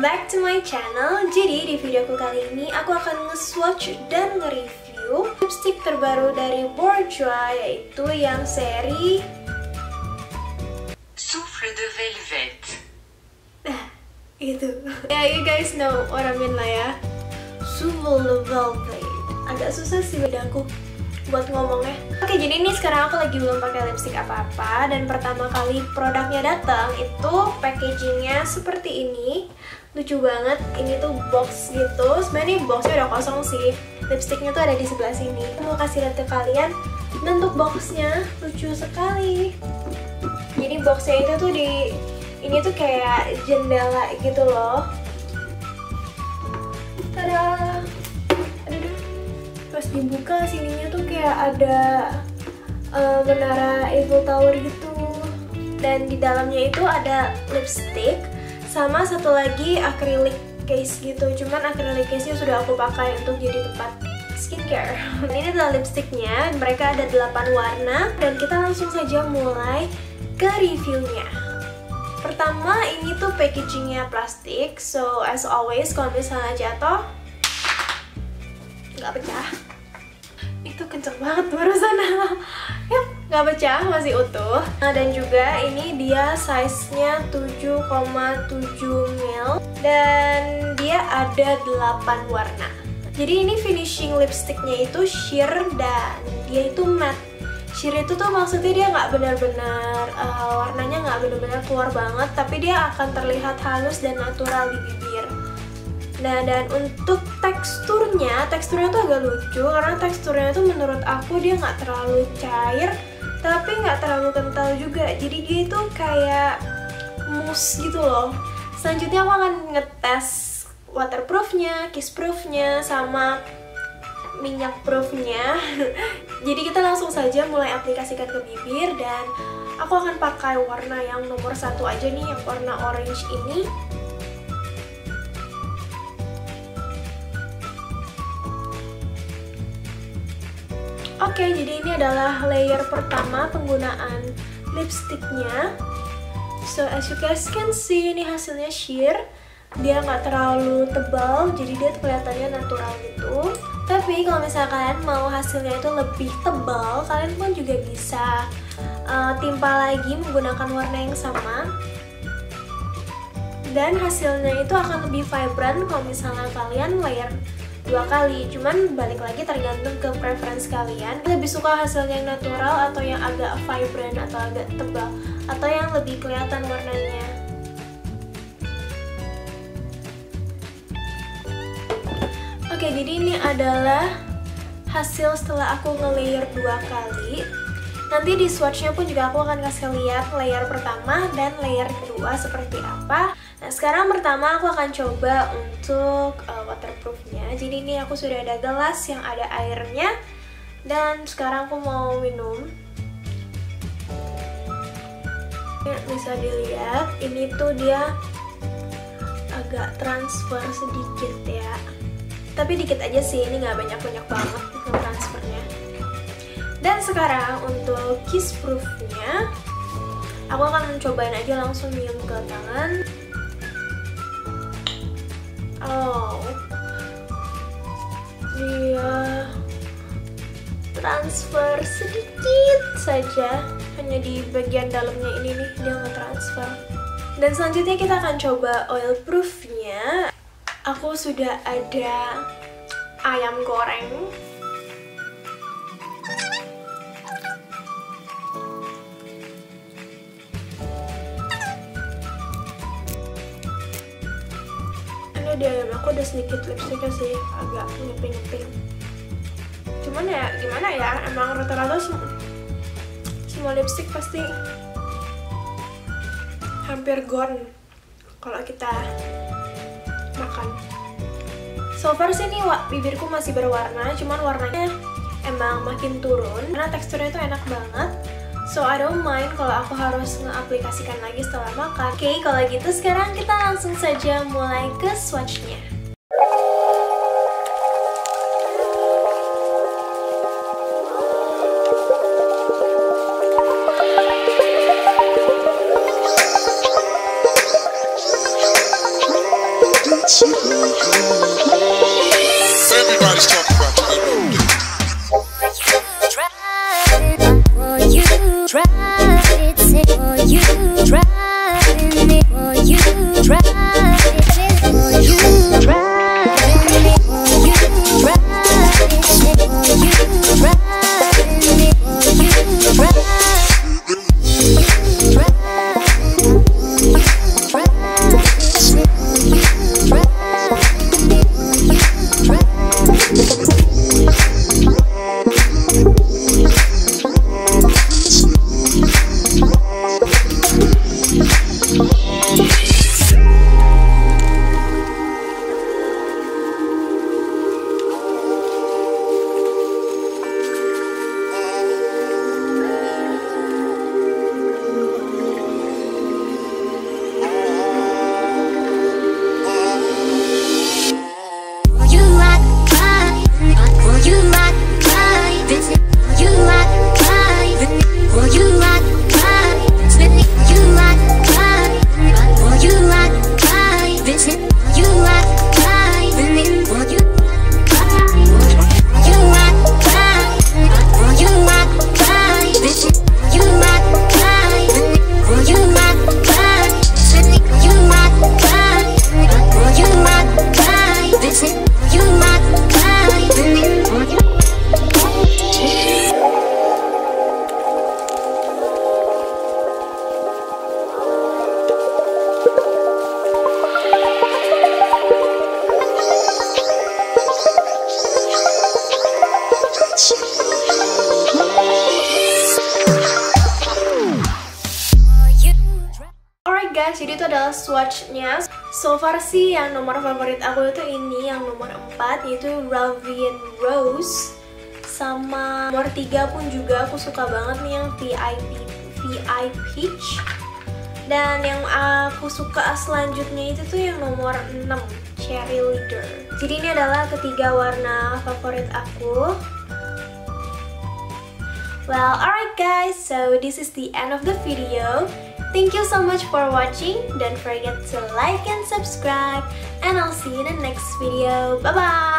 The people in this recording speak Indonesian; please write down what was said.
Welcome back to my channel. Jadi di video aku kali ini aku akan nge-swatch dan nge-review lipstick terbaru dari Bourjois, yaitu yang seri Souffle de Velvet. Itu. Yeah, you guys know what I mean lah ya. Souffle de Velvet. Agak susah sih bedaku buat ngomongnya. Oke, jadi ini sekarang aku lagi belum pakai lipstick apa-apa, dan pertama kali produknya datang itu packagingnya seperti ini, lucu banget. Ini tuh box gitu, sebenarnya boxnya udah kosong sih, lipsticknya tuh ada di sebelah sini. Aku mau kasih lihat ke kalian bentuk boxnya, lucu sekali. Jadi boxnya itu tuh ini tuh kayak jendela gitu loh. Tada! Pas dibuka sininya tuh kayak ada menara Eiffel Tower gitu, dan di dalamnya itu ada lipstick sama satu lagi acrylic case gitu. Cuman acrylic case nya sudah aku pakai untuk jadi tempat skincare. Ini adalah lipsticknya, mereka ada 8 warna, dan kita langsung saja mulai ke reviewnya. Pertama, ini tuh packagingnya plastik, so as always kalau misalnya jatuh nggak pecah. Itu kenceng banget barusan. Yap, nggak pecah, masih utuh. Nah, dan juga ini dia size-nya 7,7 ml, dan dia ada 8 warna. Jadi ini finishing lipsticknya itu sheer dan dia itu matte. Sheer itu tuh maksudnya dia nggak benar-benar warnanya nggak benar-benar keluar banget, tapi dia akan terlihat halus dan natural di bibir. Nah, dan untuk teksturnya tuh agak lucu, karena teksturnya tuh menurut aku dia nggak terlalu cair tapi nggak terlalu kental juga, jadi dia itu kayak mousse gitu loh. Selanjutnya aku akan ngetes waterproofnya, kissproofnya, sama minyak proofnya. Jadi kita langsung saja mulai aplikasikan ke bibir, dan aku akan pakai warna yang nomor 1 aja nih, yang warna orange ini. Oke, jadi ini adalah layer pertama penggunaan lipsticknya. So as you guys can see, ini hasilnya sheer. Dia nggak terlalu tebal, jadi dia kelihatannya natural gitu. Tapi kalau misalnya kalian mau hasilnya itu lebih tebal, kalian pun juga bisa timpa lagi menggunakan warna yang sama. Dan hasilnya itu akan lebih vibrant kalau misalnya kalian layer 2 kali, cuman balik lagi tergantung ke preference kalian. Lebih suka hasilnya yang natural atau yang agak vibrant atau agak tebal atau yang lebih kelihatan warnanya. Oke, jadi ini adalah hasil setelah aku nge-layer 2 kali. Nanti di swatchnya pun juga aku akan kasih lihat layer pertama dan layer kedua seperti apa. Nah, sekarang pertama aku akan coba untuk waterproofnya. Jadi ini aku sudah ada gelas yang ada airnya, dan sekarang aku mau minum. Ya, bisa dilihat ini tuh dia agak transfer sedikit ya, tapi dikit aja sih, ini nggak banyak-banyak banget transfernya. Dan sekarang untuk kiss proofnya aku akan mencobain aja langsung nyium ke tangan. Oh, dia transfer sedikit saja, hanya di bagian dalamnya ini nih dia nge-transfer. Dan selanjutnya kita akan coba oil proofnya. Aku sudah ada ayam goreng. Di ayam aku udah sedikit lipstiknya sih, agak ngeping-ngeping. Cuman ya gimana ya, emang rata-rata semua lipstik pasti hampir gone kalau kita makan. So far sih nih bibirku masih berwarna, cuman warnanya emang makin turun karena teksturnya itu enak banget. So I don't mind kalau aku harus ngeaplikasikan lagi setelah makan. Oke, kalau gitu sekarang kita langsung saja mulai ke swatchnya. Jadi itu adalah swatch-nya. So far sih yang nomor favorit aku itu ini, yang nomor 4 yaitu Ravie En Rose. Sama nomor 3 pun juga aku suka banget nih, yang VIPeach. Dan yang aku suka selanjutnya itu tuh yang nomor 6, Cherryleader. Jadi ini adalah ketiga warna favorit aku. Well, alright guys, so this is the end of the video. Thank you so much for watching. Don't forget to like and subscribe, and I'll see you in the next video. Bye bye.